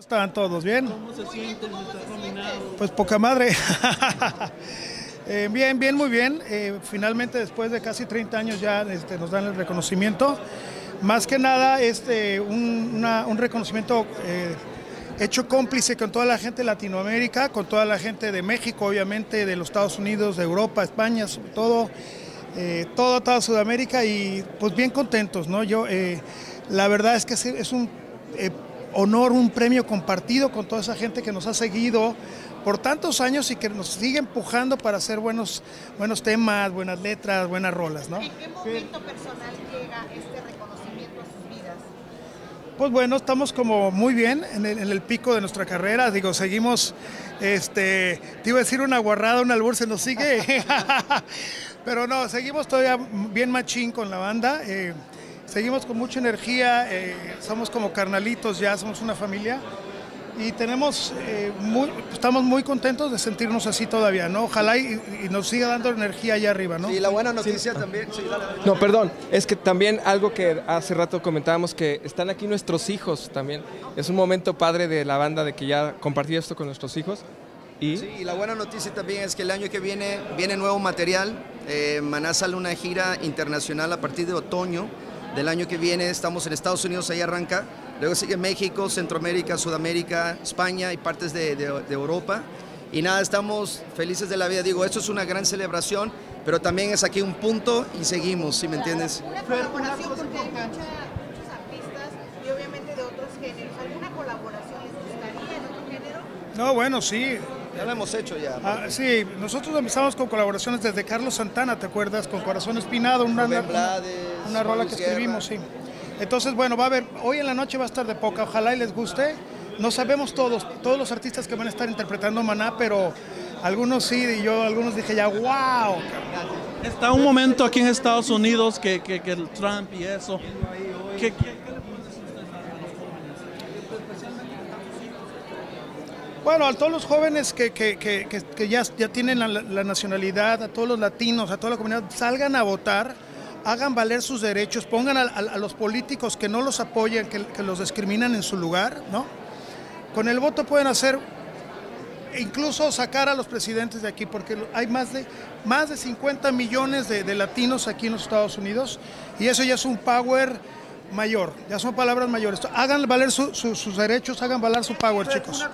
¿Están todos bien? ¿Cómo se sienten? Pues poca madre. Bien, muy bien. Finalmente, después de casi 30 años ya nos dan el reconocimiento. Más que nada, un reconocimiento hecho cómplice con toda la gente de Latinoamérica, con toda la gente de México, obviamente, de los Estados Unidos, de Europa, España, sobre todo, toda Sudamérica, y pues bien contentos, ¿no? Yo, la verdad es que es un honor, un premio compartido con toda esa gente que nos ha seguido por tantos años y que nos sigue empujando para hacer buenos temas, buenas letras, buenas rolas, ¿no? ¿En qué momento personal llega este reconocimiento a sus vidas? Pues bueno, estamos como muy bien en el pico de nuestra carrera, digo, seguimos, te iba a decir una guarrada, un albur, se nos sigue, pero no, seguimos todavía bien machín con la banda, seguimos con mucha energía, somos como carnalitos ya, somos una familia y estamos muy contentos de sentirnos así todavía, ¿no? Ojalá y nos siga dando energía allá arriba, ¿no? Y la buena noticia también... Sí, dale. No, perdón, es que también algo que hace rato comentábamos, que están aquí nuestros hijos también. Es un momento padre de la banda de que ya compartí esto con nuestros hijos. ¿Y? Sí, y la buena noticia también es que el año que viene nuevo material. Maná sale una gira internacional a partir de otoño del año que viene, estamos en Estados Unidos, ahí arranca, luego sigue México, Centroamérica, Sudamérica, España y partes de Europa, y nada, estamos felices de la vida, digo, esto es una gran celebración, pero también es aquí un punto y seguimos, ¿sí me entiendes? Una colaboración, porque hay muchos artistas y obviamente de otros géneros, ¿alguna colaboración les gustaría en otro género? No, bueno, sí. Ya lo hemos hecho ya. Sí, nosotros empezamos con colaboraciones desde Carlos Santana, ¿te acuerdas? Con Corazón Espinado, una rola que escribimos, sí. Entonces, bueno, va a haber, hoy en la noche va a estar de poca, ojalá y les guste. No sabemos todos los artistas que van a estar interpretando Maná, pero algunos sí, y yo algunos dije ya, wow. Está un momento aquí en Estados Unidos que el Trump y eso. Bueno, a todos los jóvenes que ya tienen la nacionalidad, a todos los latinos, a toda la comunidad, salgan a votar, hagan valer sus derechos, pongan a los políticos que no los apoyan, que los discriminan en su lugar, ¿no? Con el voto pueden hacer, incluso sacar a los presidentes de aquí, porque hay más de 50 millones de latinos aquí en los Estados Unidos, y eso ya es un power... mayor, ya son palabras mayores. Hagan valer sus derechos, hagan valer su power, chicos.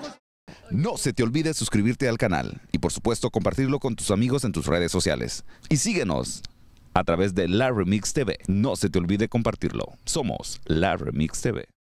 No se te olvide suscribirte al canal y por supuesto compartirlo con tus amigos en tus redes sociales. Y síguenos a través de LaRemixTV. No se te olvide compartirlo. Somos LaRemixTV.